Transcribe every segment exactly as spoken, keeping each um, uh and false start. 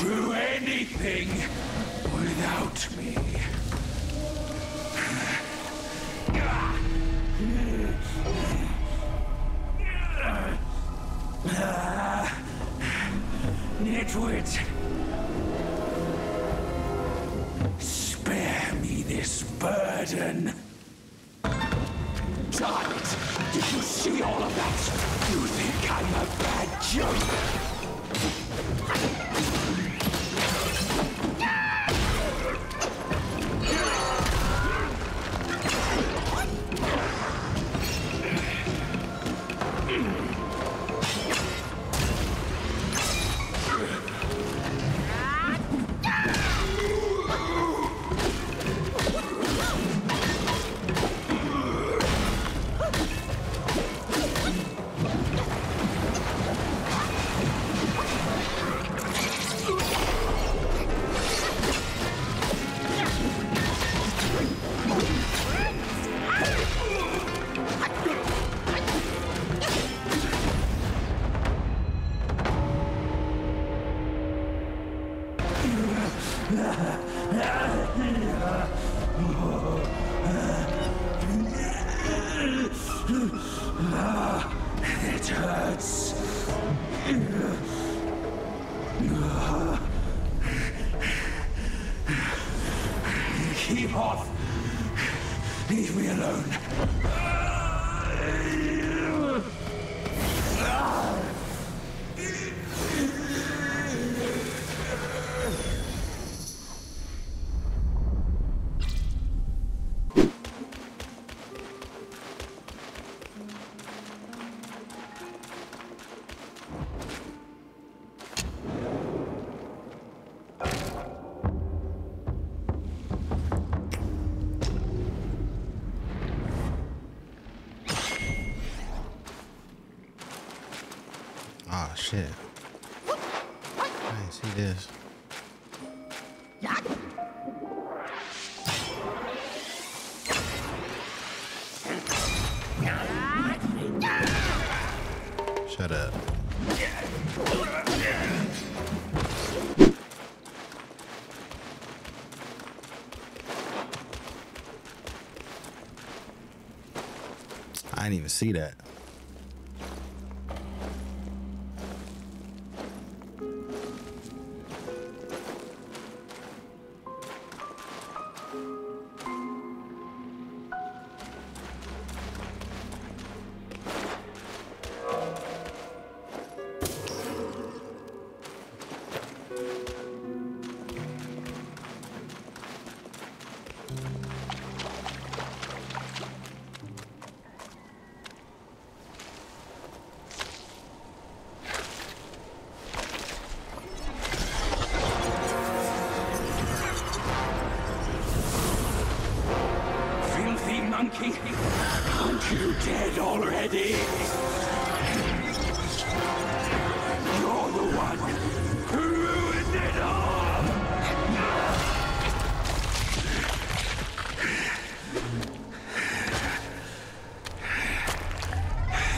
do anything without me. Nitwit, spare me this burden. Darn it! Did you see all of that? You think I'm a bad It hurts. Keep off. Leave me alone. Shit. I didn't see this. Shut up. I didn't even see that. Monkey, aren't you dead already? You're the one who ruined it all!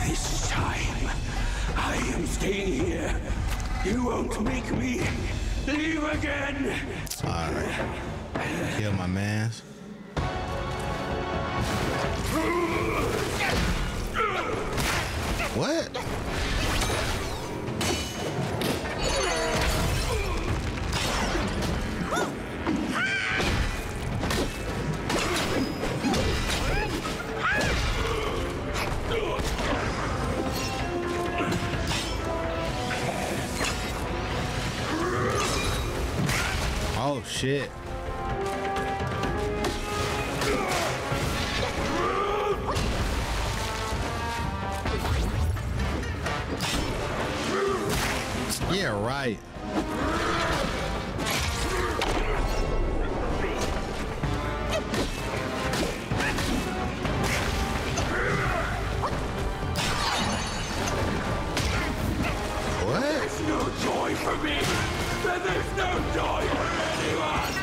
This time, I am staying here. You won't make me leave again! Alright. Kill my mans. What? Oh shit. Yeah, right. What? There's no joy for me, and there's no joy for anyone.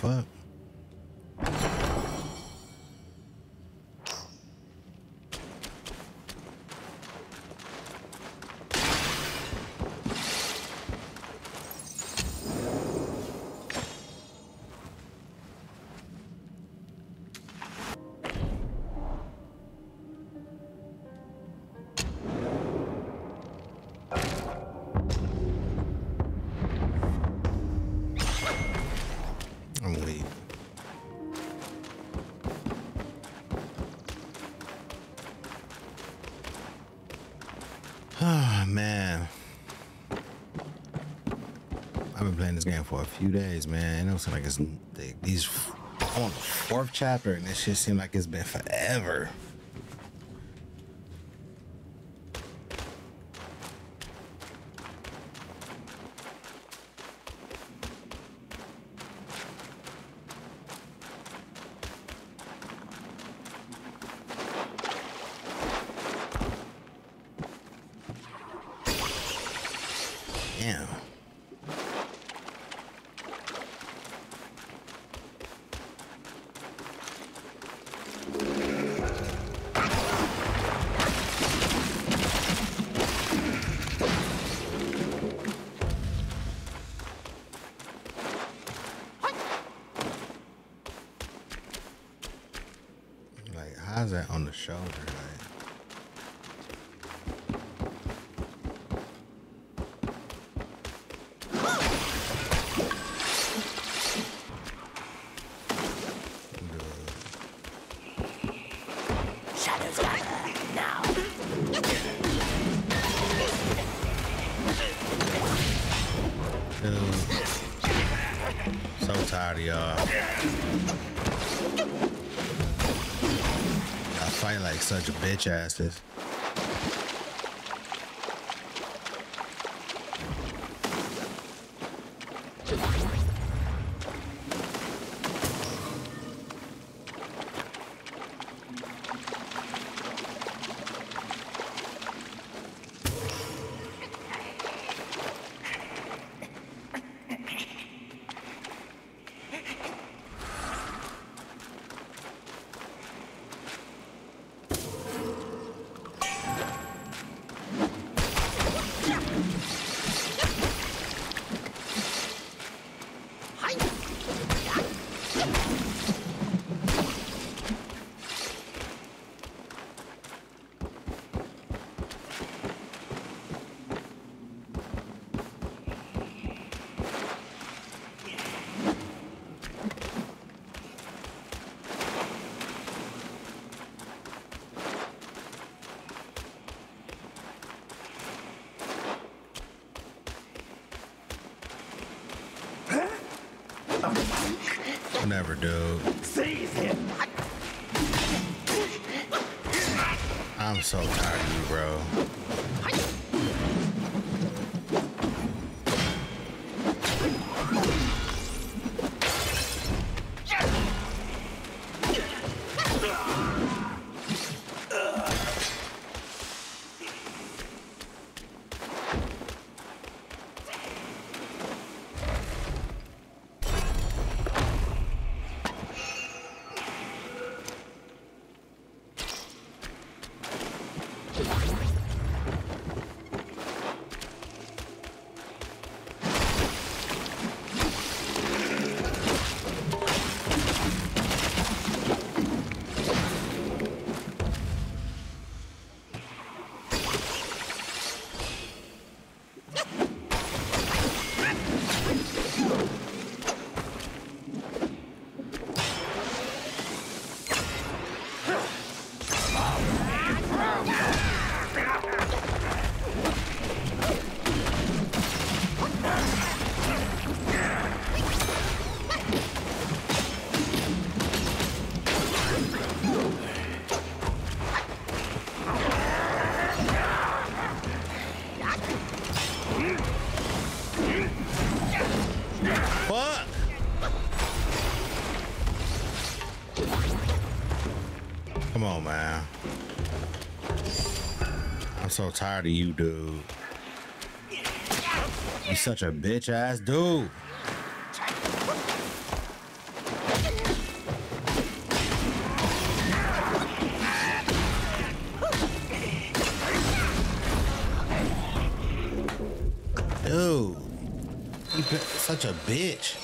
fuck? Game for a few days, man. It don't seem like it's they, these I'm on the fourth chapter and this shit seems like it's been forever. How's that on the shoulder? Such a bitch ass this. Never do. Seize him. I'm so tired of you, bro. I'm so tired of you, dude. You such a bitch ass dude. Dude, you such a bitch.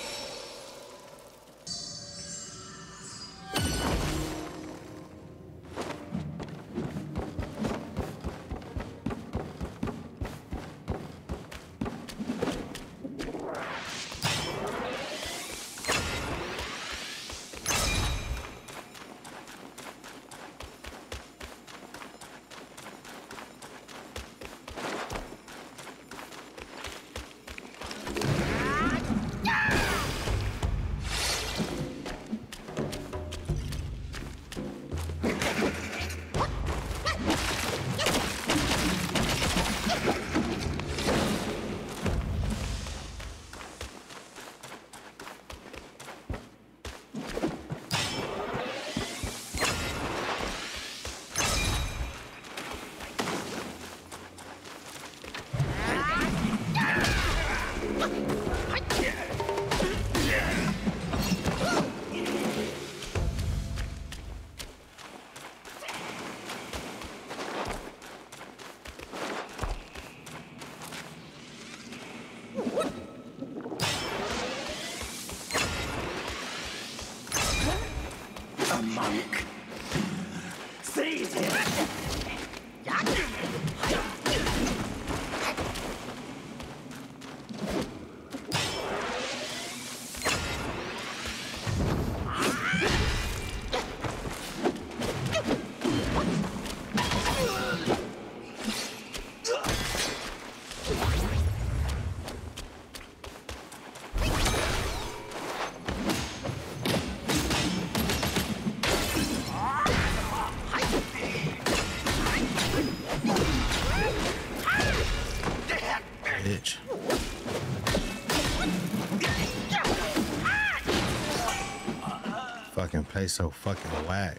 Fucking play so fucking whack.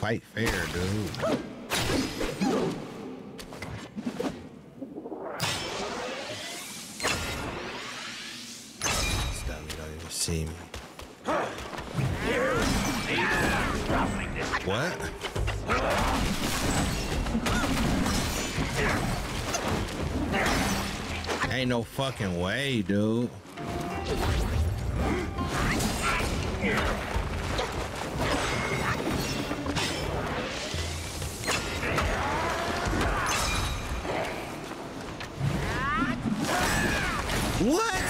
Fight fair, dude. Stop me, don't even see me. What? Ain't no fucking way, dude. What?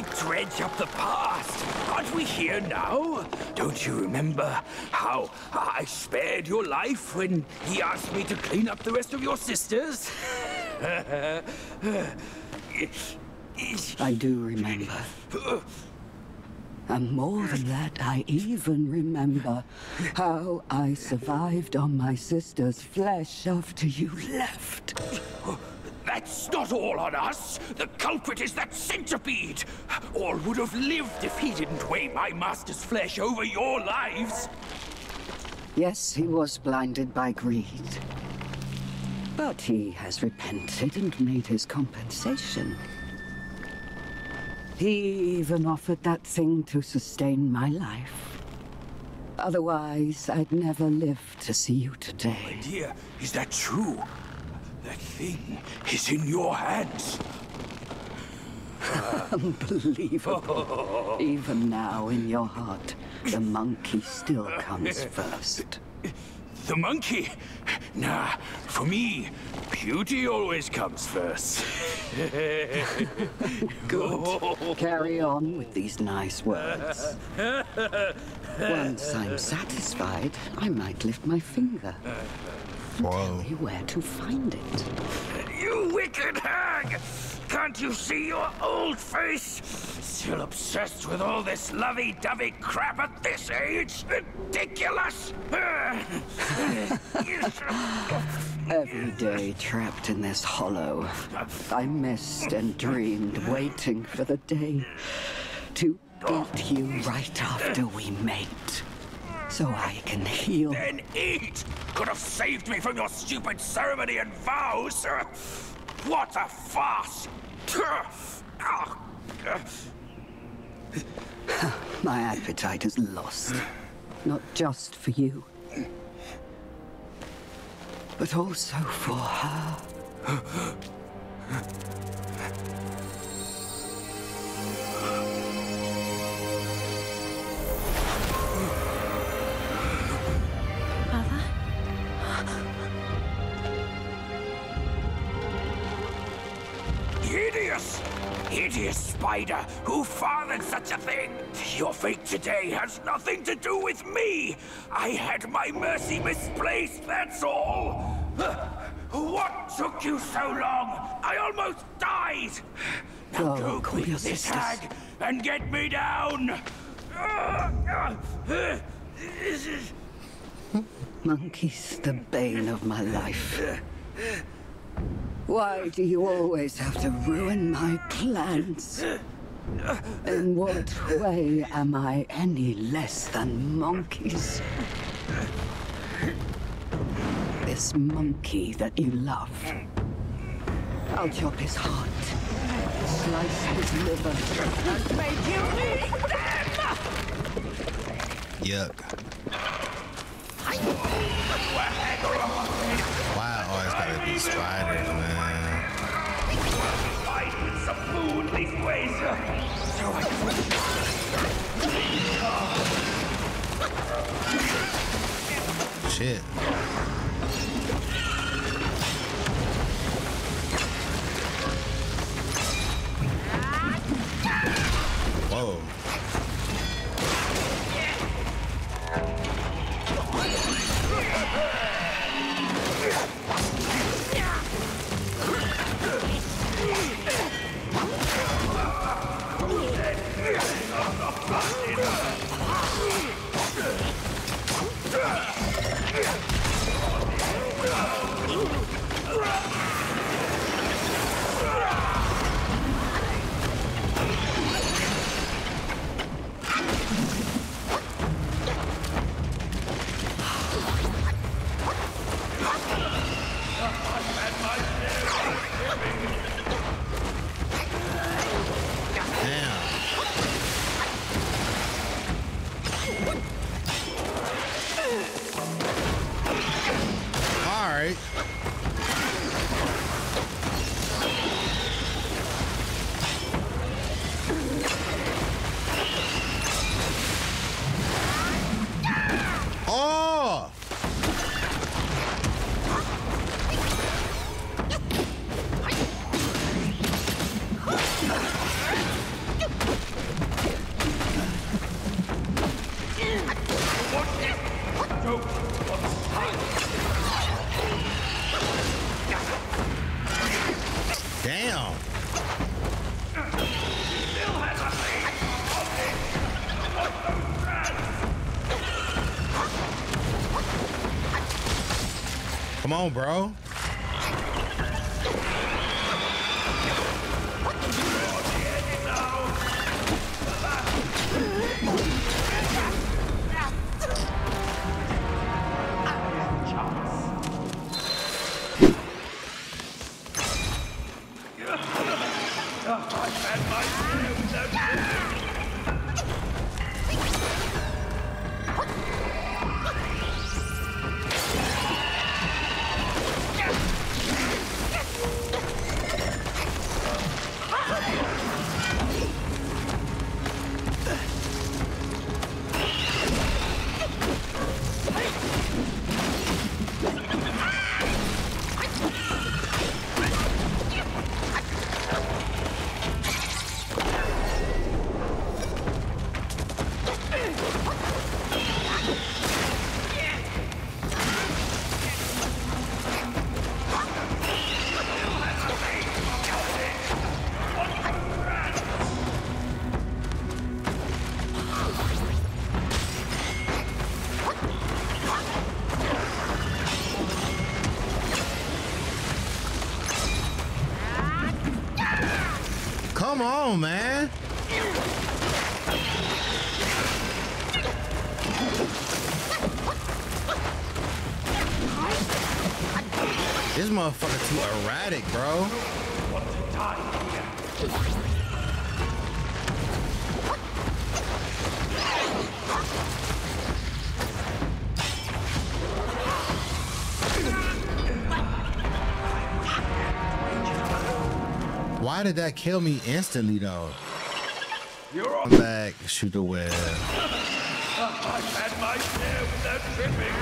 Why dredge up the past? Aren't we here now? Don't you remember how I spared your life when he asked me to clean up the rest of your sisters? I do remember. And more than that, I even remember how I survived on my sister's flesh after you left. That's not all on us! The culprit is that centipede! All would have lived if he didn't weigh my master's flesh over your lives! Yes, he was blinded by greed. But he has repented and made his compensation. He even offered that thing to sustain my life. Otherwise, I'd never live to see you today. My dear, is that true? That thing is in your hands. Unbelievable. Oh. Even now, in your heart, the monkey still comes first. The monkey? Nah, for me, beauty always comes first. Good. Oh. Carry on with these nice words. Once I'm satisfied, I might lift my finger. Whoa. Tell me where to find it. You wicked hag! Can't you see your old face? Still obsessed with all this lovey-dovey crap at this age? Ridiculous! Every day trapped in this hollow, I missed and dreamed, waiting for the day to eat you right after we mate. So I can heal. Then eat! Could have saved me from your stupid ceremony and vows! What a farce! My appetite is lost. Not just for you, but also for her. Hideous! Hideous spider! Who fathered such a thing? Your fate today has nothing to do with me! I had my mercy misplaced, that's all! What took you so long? I almost died! Now oh, go call your this hag and get me down! Monkeys, the bane of my life. Why do you always have to ruin my plans? In what way am I any less than monkeys? This monkey that you love. I'll chop his heart, slice his liver, and make you eat them! Yuck. Why I always gotta be spiders, man? Fight with some food these ways. So I can... Shit. Whoa. Come on, bro. Come on, man. This motherfucker too erratic, bro. Why did that kill me instantly though? You're on back, shoot the web. I've had my share with that tripping.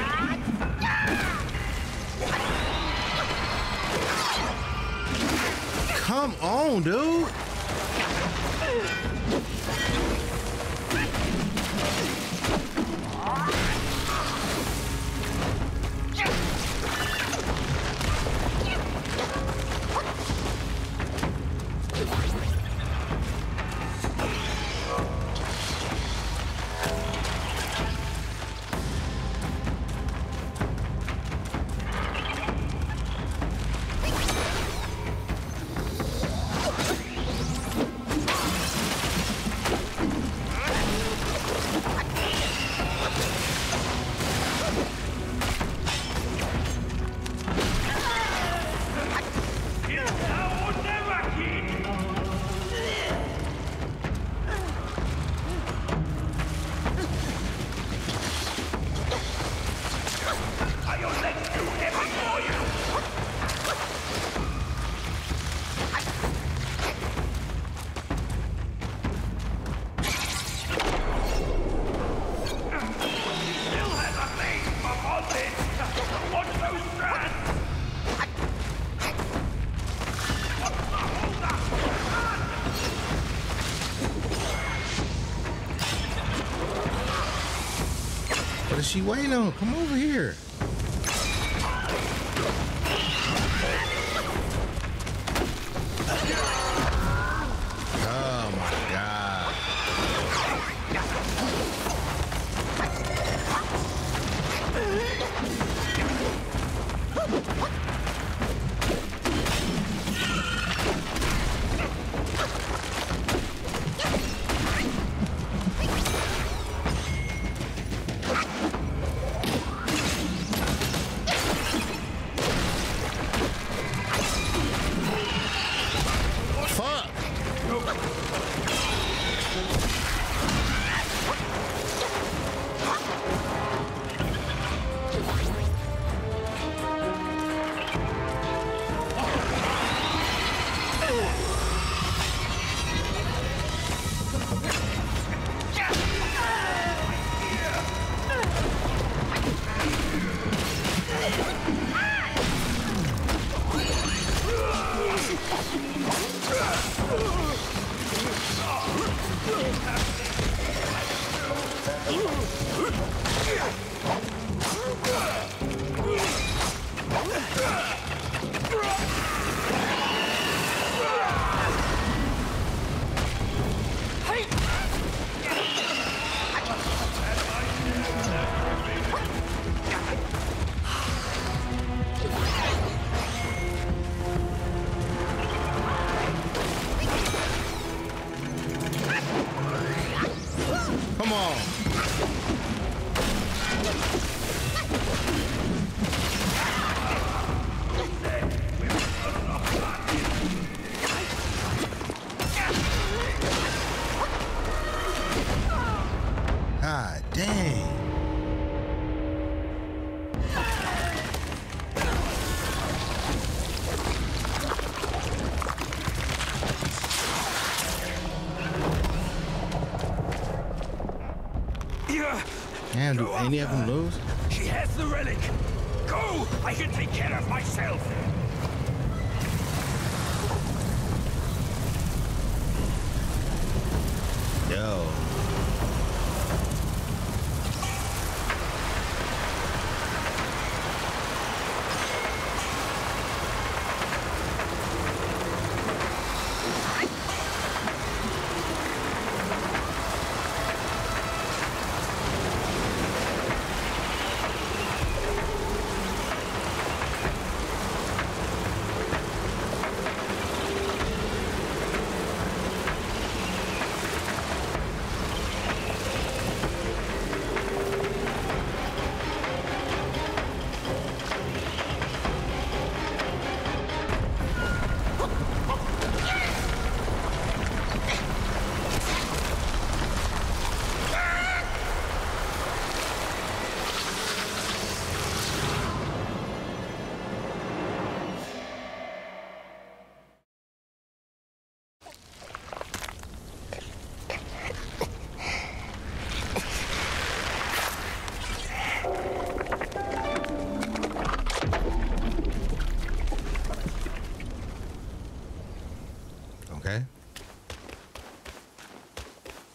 Come on, dude. She waiting on, come over here. Oh my God. Come on. God dang. Damn, do any of them lose? She has the relic. Go! I can take care of myself. Yo.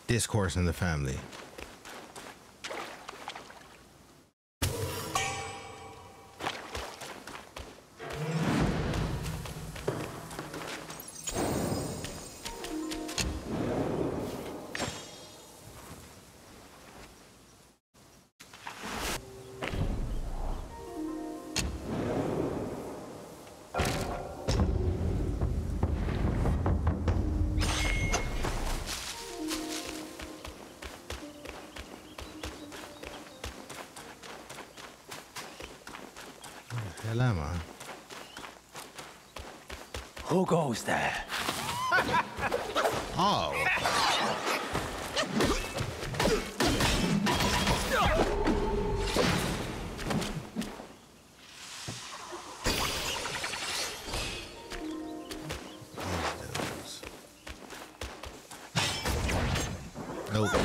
Discourse in the family. Who goes there? Oh. Nope.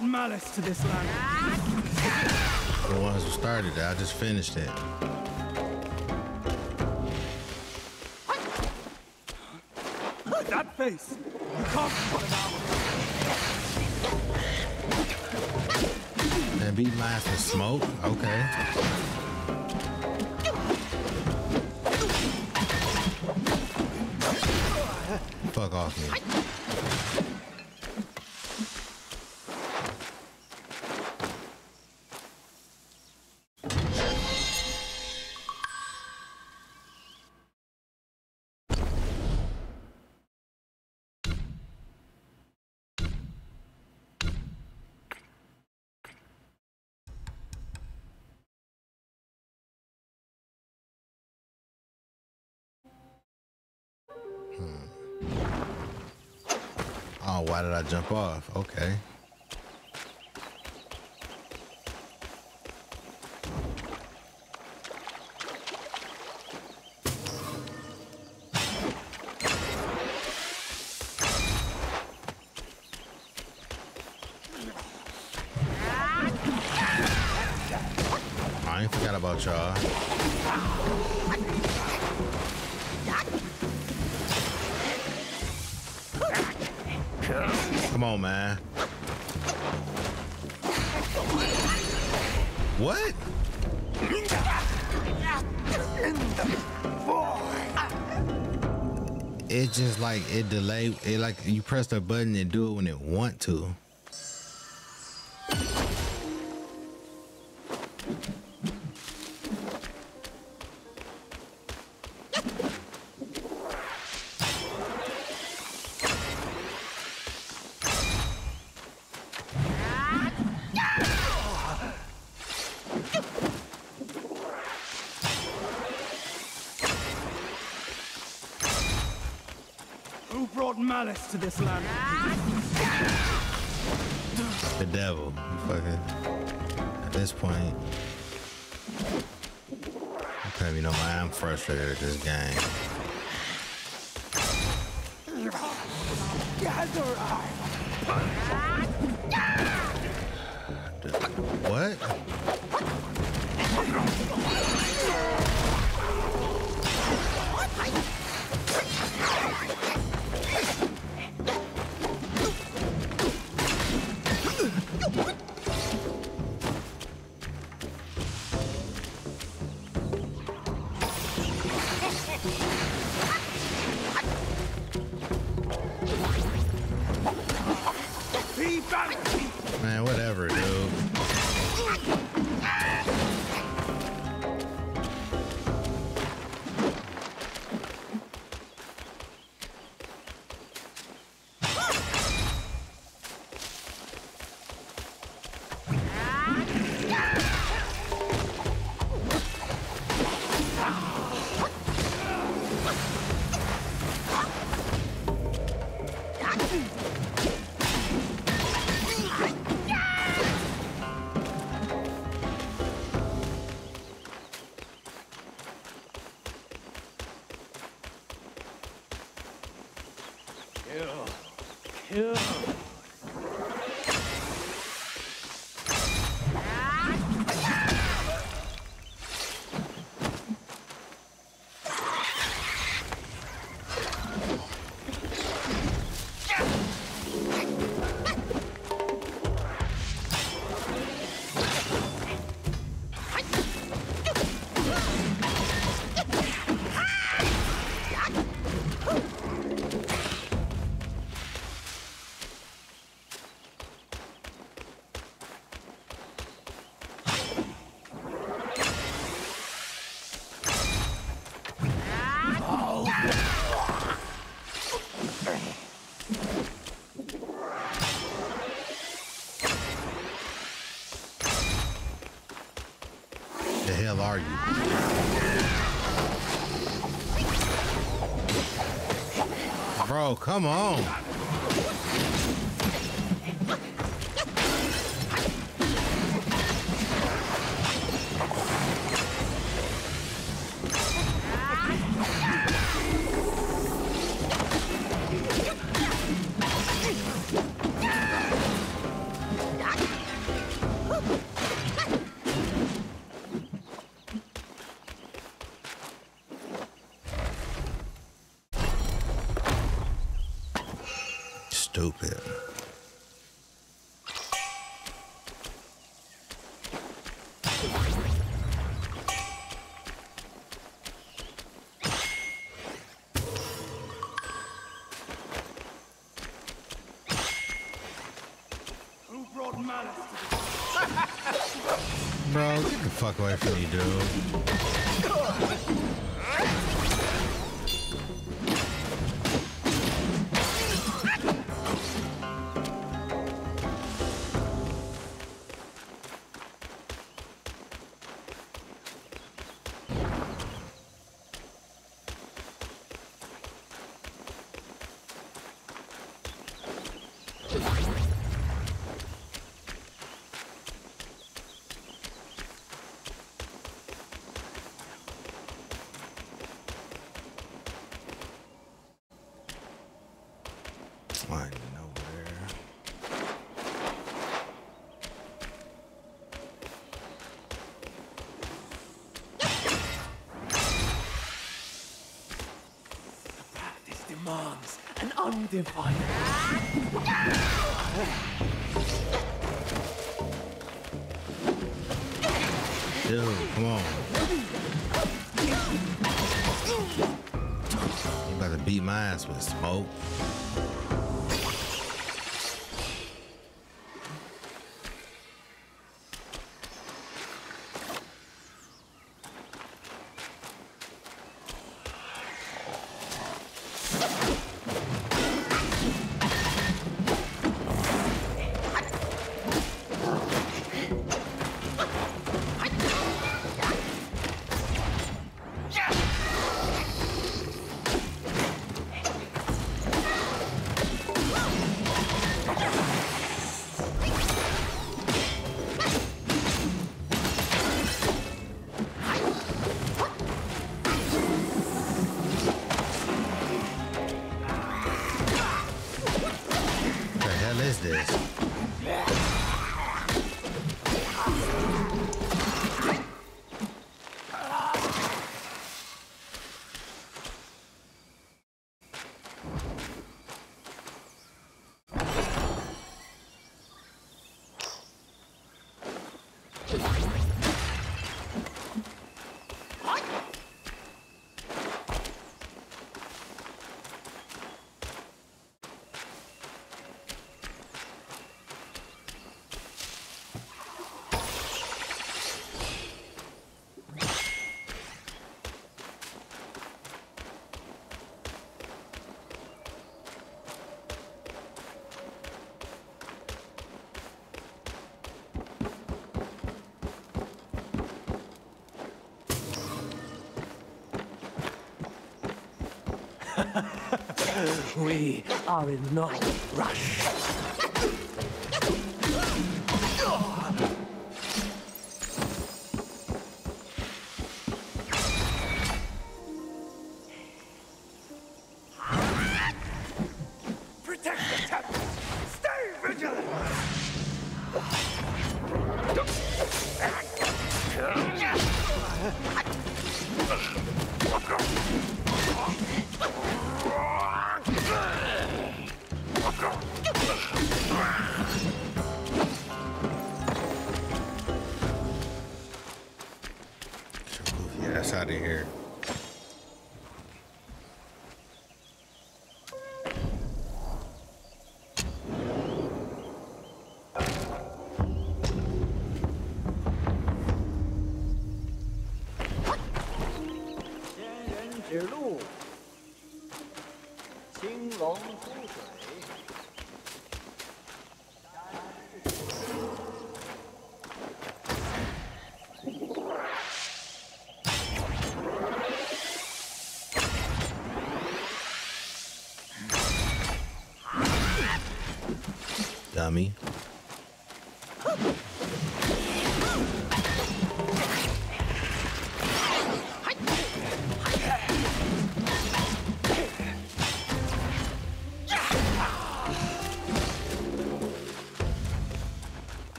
Malice to this land. The ones who started it, I just finished it. That face, you can't put it out. That beat lasts for smoke? Okay. Fuck off me. Oh, why did I jump off? Okay. I ain't forgot about y'all. Come on, man. What? It's just like it delay. It like you press the button and do it when it want to. Malice to this land. The devil, fucking. At this point, okay, you know why I'm frustrated at this game. What? Man, whatever, dude. Kill. Hell are you? Bro, come on. Stupid. Who brought malice to this? Bro, get the fuck away from me, dude. Nowhere. The practice demands an undivided. Dude, come on. You better to beat my ass with smoke. We are in no rush. Protect the temple. Stay vigilant. Out of here. Dummy.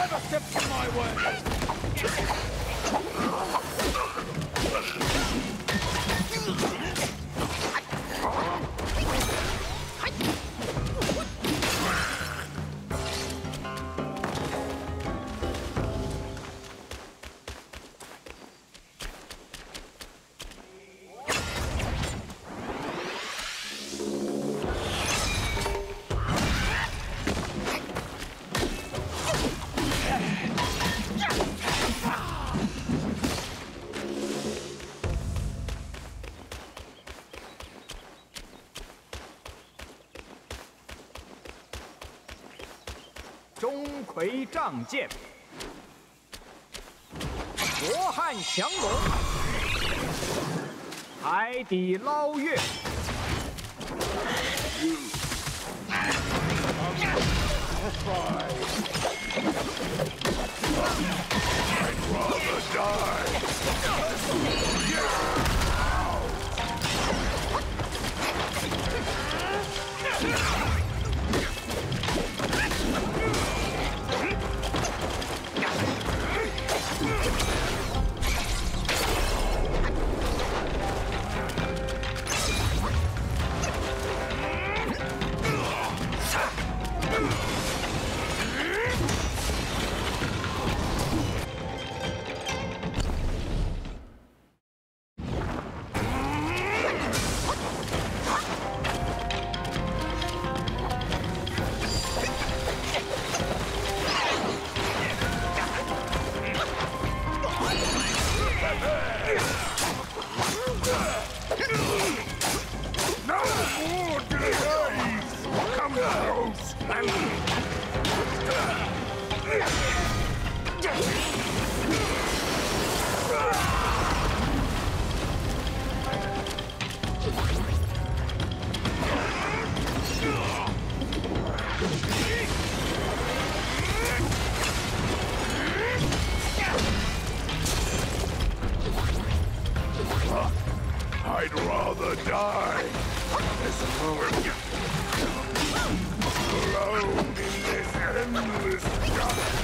Whoever steps in my钟馗仗剑，罗汉降龙，海底捞月。I'd rather die alone, alone in this endless dark.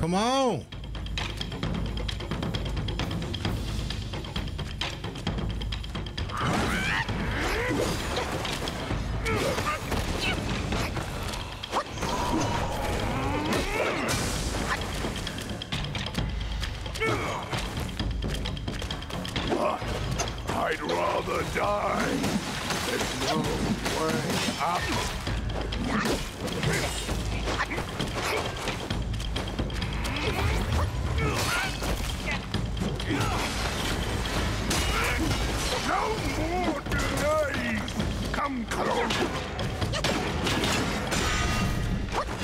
Come on. I'd rather die. There's no way up.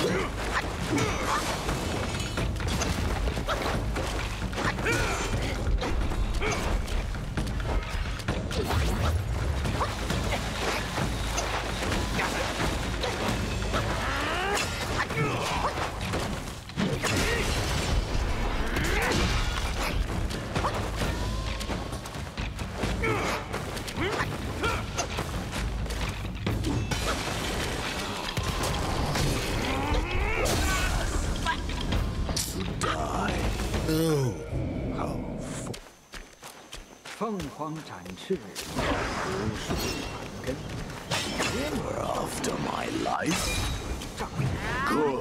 You're after my life? Good.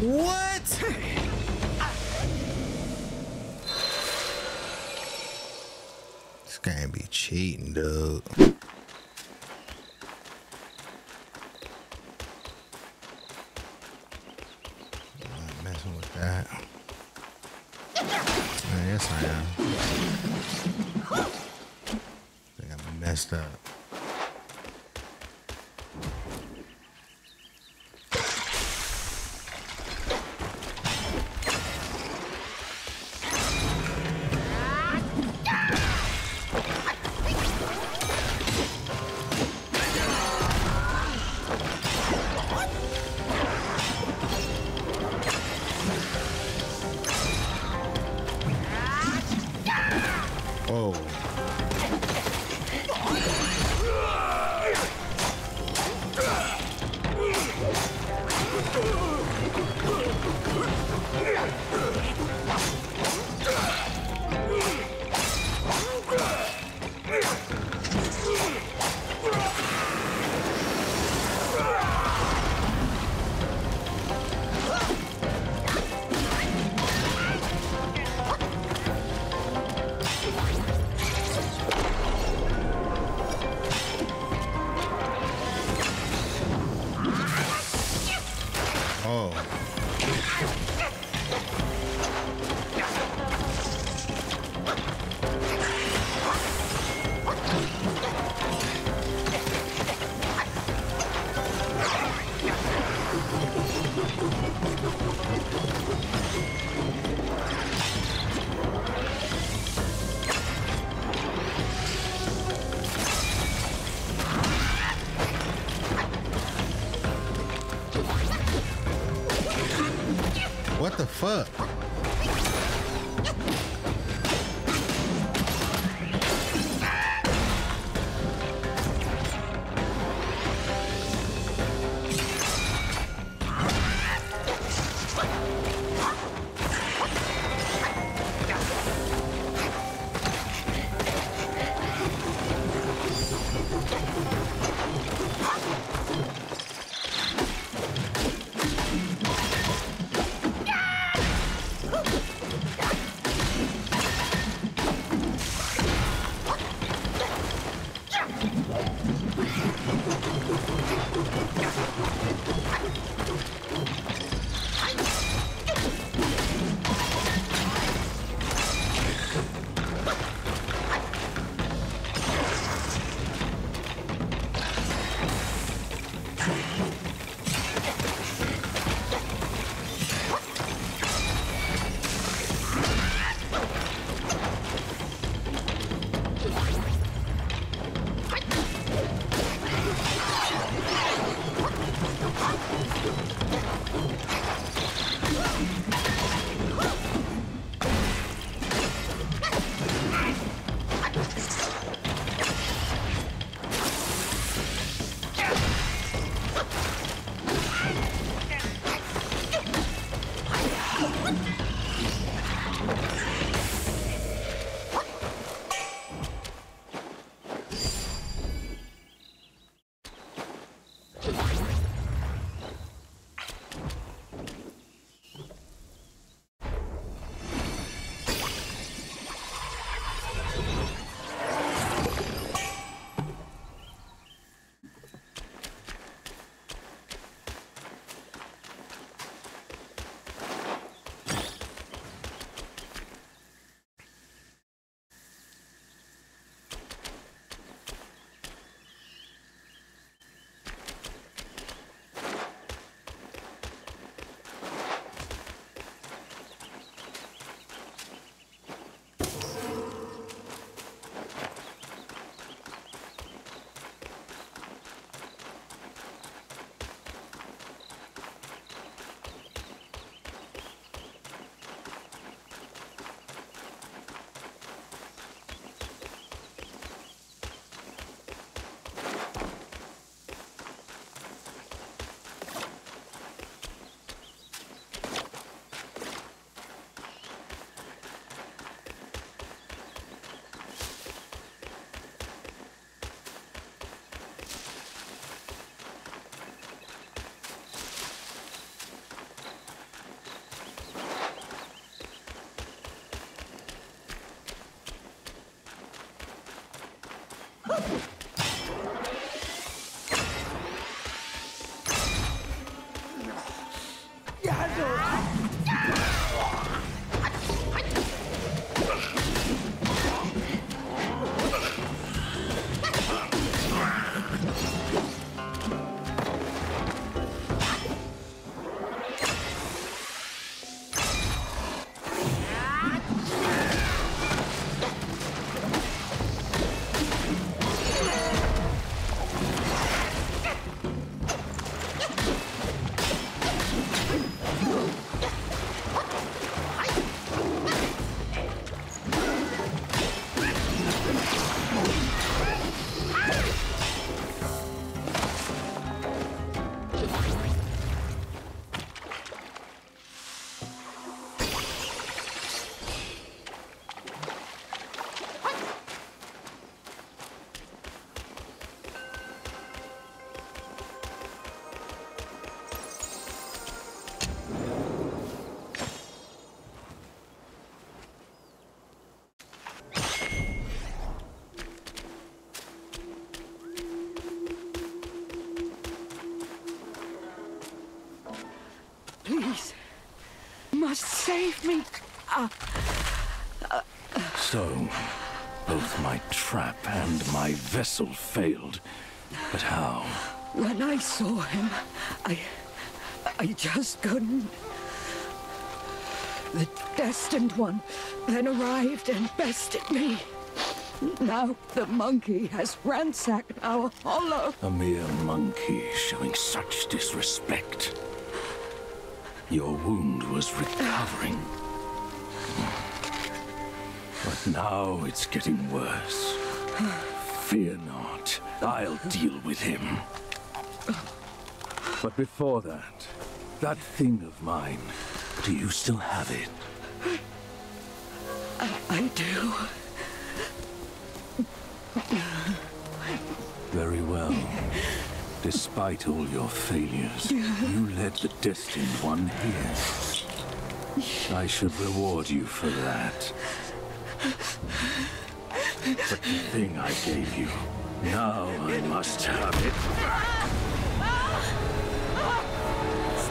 What? This game be cheating, dude. Fuck. please. You must save me. Uh, uh, uh. So, both my trap and my vessel failed. But how? When I saw him, I... I just couldn't. The destined one then arrived and bested me. Now the monkey has ransacked our hollow. A mere monkey showing such disrespect. Your wound was recovering. But now it's getting worse. Fear not. I'll deal with him. But before that, that thing of mine, do you still have it? I, I do. Very well. Despite all your failures, you led the destined one here. I should reward you for that. But the thing I gave you, now I must have it back. Let's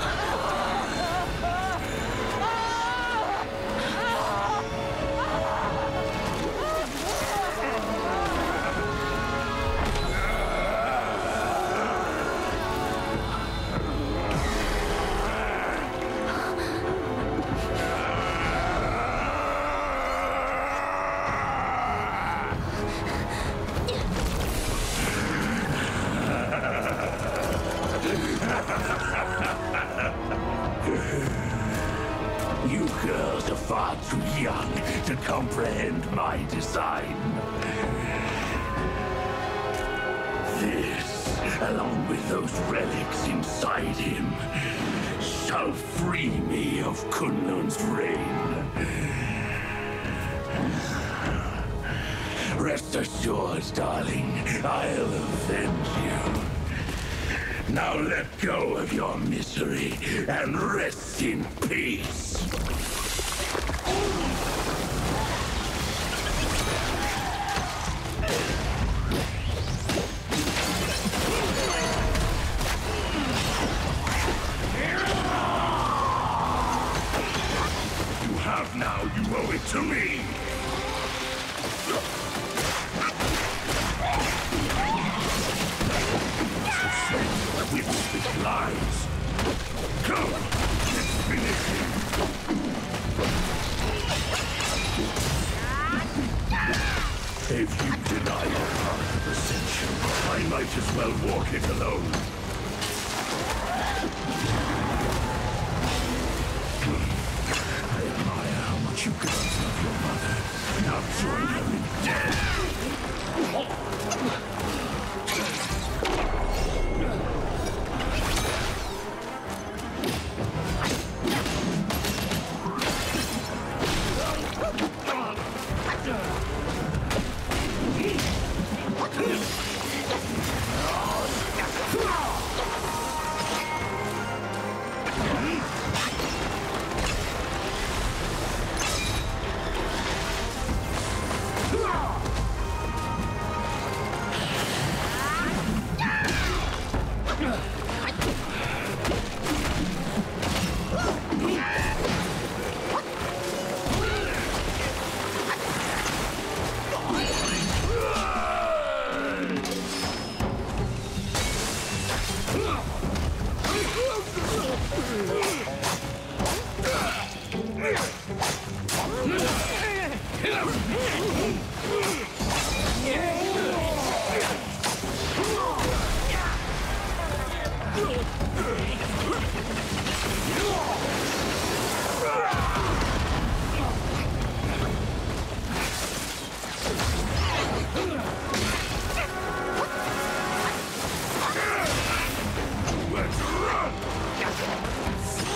run!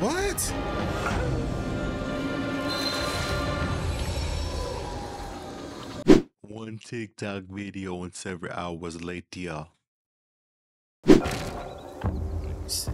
What? One TikTok video and several hours later. Let me see.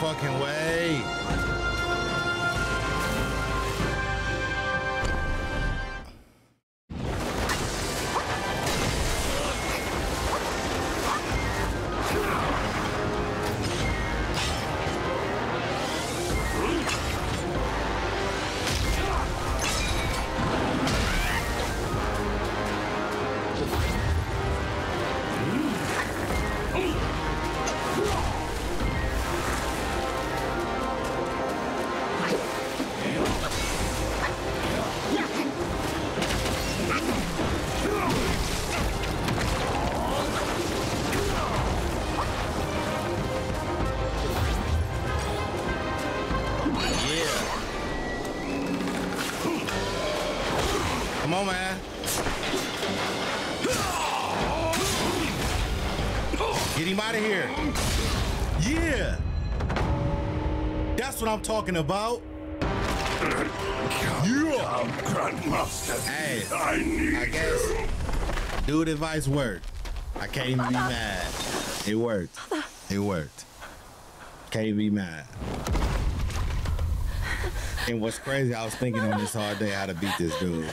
Fucking way. Out of here. Yeah. That's what I'm talking about. You are Grandmaster. Hey, I need I guess. You. Dude, advice worked. I can't Mother. Be mad. It worked. Mother. It worked. Can't be mad. And what's crazy, I was thinking on this hard day how to beat this dude.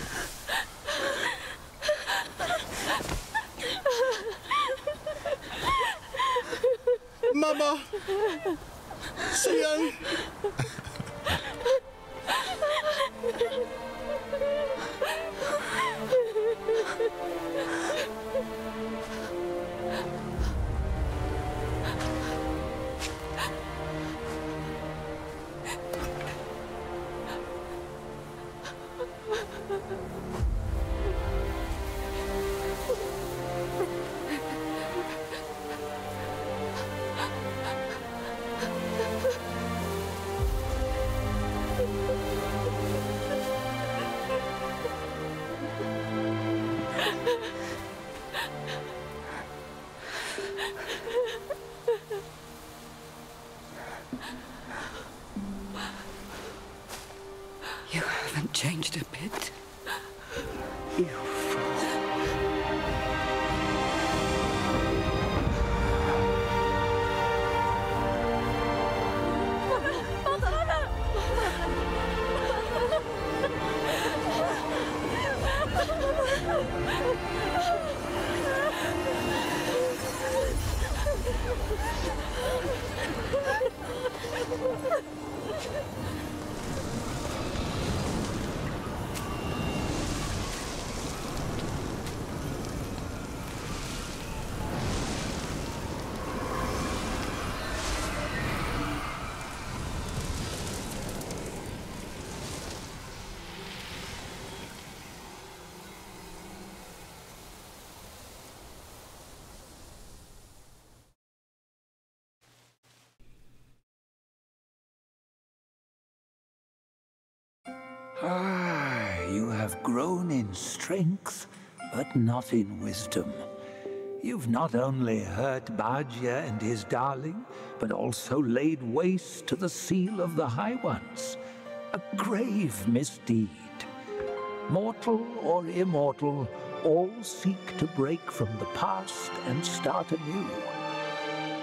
Mama, see ya. You haven't changed a bit. You fool. Ah, you have grown in strength, but not in wisdom. You've not only hurt Bajya and his darling, but also laid waste to the seal of the High Ones. A grave misdeed. Mortal or immortal, all seek to break from the past and start anew.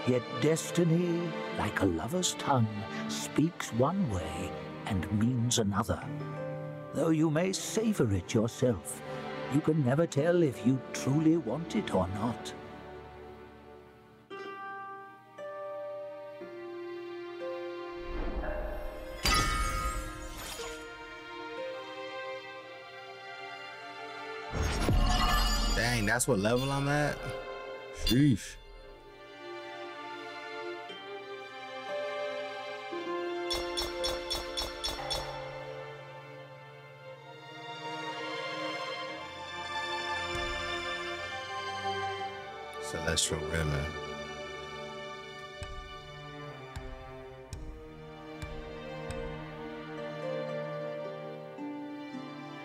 Yet destiny, like a lover's tongue, speaks one way and means another. Though you may savor it yourself, you can never tell if you truly want it or not. Dang, that's what level I'm at? Sheesh. Celestial Remnant.